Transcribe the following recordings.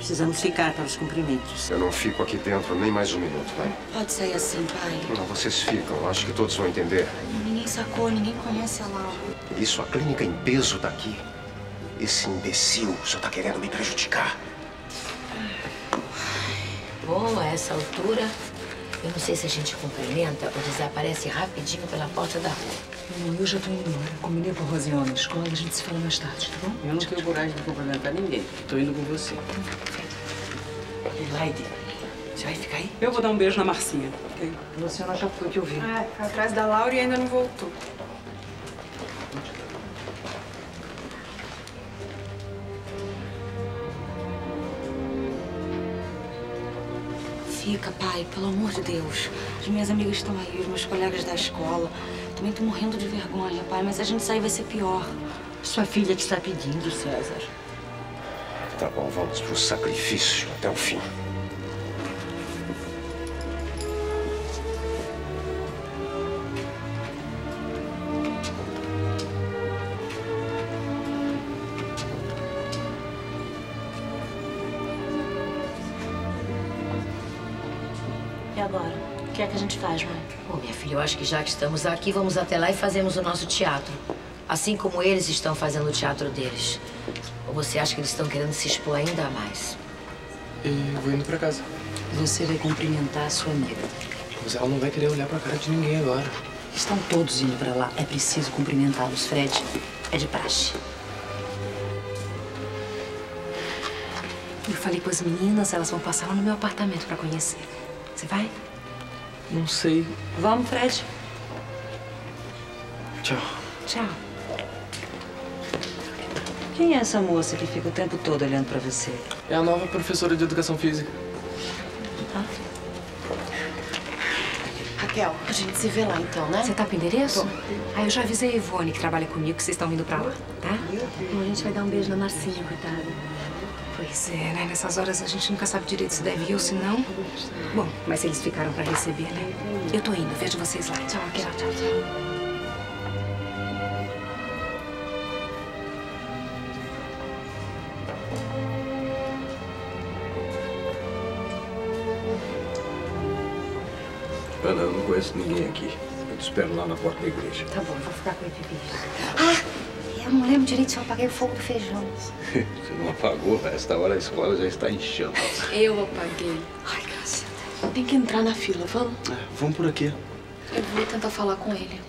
Precisamos ficar para os cumprimentos. Eu não fico aqui dentro nem mais 1 minuto, pai. Pode sair assim, pai. Não, vocês ficam. Acho que todos vão entender. Ninguém sacou, ninguém conhece a Laura. Isso, a clínica em peso tá aqui. Esse imbecil só tá querendo me prejudicar. Bom, a essa altura, eu não sei se a gente cumprimenta ou desaparece rapidinho pela porta da rua. Não, eu já tô indo embora. Combinei com a Rosiane na escola, a gente se fala mais tarde, tá bom? Eu não tenho coragem de cumprimentar ninguém. Tô indo com você. Elaide, você vai ficar aí? Eu vou dar um beijo na Marcinha, ok? A Luciana já foi, que eu vi. Ah, foi atrás da Laura e ainda não voltou. Fica, pai, pelo amor de Deus. As minhas amigas estão aí, os meus colegas da escola. Também tô morrendo de vergonha, pai, mas se a gente sair vai ser pior. Sua filha te está pedindo, César. Tá bom, vamos pro sacrifício até o fim. E agora? O que é que a gente faz, mãe? Ô, minha filha, eu acho que já que estamos aqui, vamos até lá e fazemos o nosso teatro. Assim como eles estão fazendo o teatro deles. Ou você acha que eles estão querendo se expor ainda mais? Eu vou indo pra casa. Você vai cumprimentar a sua amiga. Mas ela não vai querer olhar pra cara de ninguém agora. Estão todos indo pra lá. É preciso cumprimentá-los, Fred. É de praxe. Eu falei com as meninas, elas vão passar lá no meu apartamento pra conhecer. Você vai? Não sei. Vamos, Fred. Tchau. Tchau. Quem é essa moça que fica o tempo todo olhando pra você? É a nova professora de educação física. Ah. Raquel, a gente se vê lá então, né? Você tá com endereço? Tô. Ah, eu já avisei a Ivone, que trabalha comigo, que vocês estão vindo pra lá, tá? Bom, a gente vai dar um beijo na Marcinha, coitada. Pois é, né? Nessas horas a gente nunca sabe direito se deve ir ou se não. Bom, mas eles ficaram pra receber, né? Eu tô indo, vejo vocês lá. Tchau, tchau, tchau, tchau. Ana, eu não conheço ninguém aqui. Eu te espero lá na porta da igreja. Tá bom, eu vou ficar com ele de bicho. Ah! Eu não lembro direito se eu apaguei o fogo do feijão. Você não apagou? A esta hora a escola já está em chamas. Eu apaguei. Ai, graças a Deus. Tem que entrar na fila, vamos? É, vamos por aqui. Eu vou tentar falar com ele.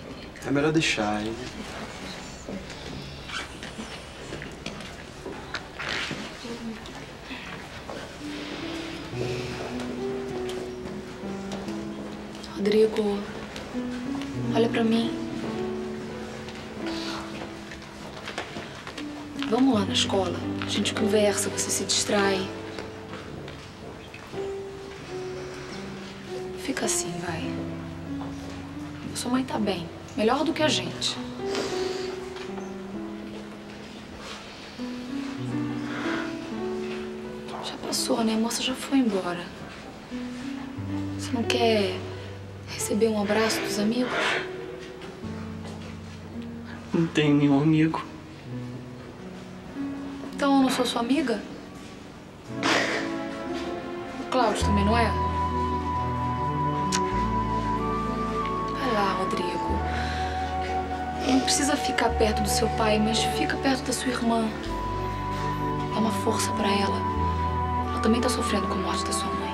É melhor deixar, hein? Rodrigo, olha pra mim. Vamos lá na escola. A gente conversa, você se distrai. Fica assim, vai. A sua mãe tá bem. Melhor do que a gente. Já passou, né? A moça já foi embora. Você não quer receber um abraço dos amigos? Não tenho nenhum amigo. Então, eu não sou sua amiga? O Cláudio também não é? Vai lá, Rodrigo. Não precisa ficar perto do seu pai, mas fica perto da sua irmã. Dá uma força pra ela. Ela também tá sofrendo com a morte da sua mãe.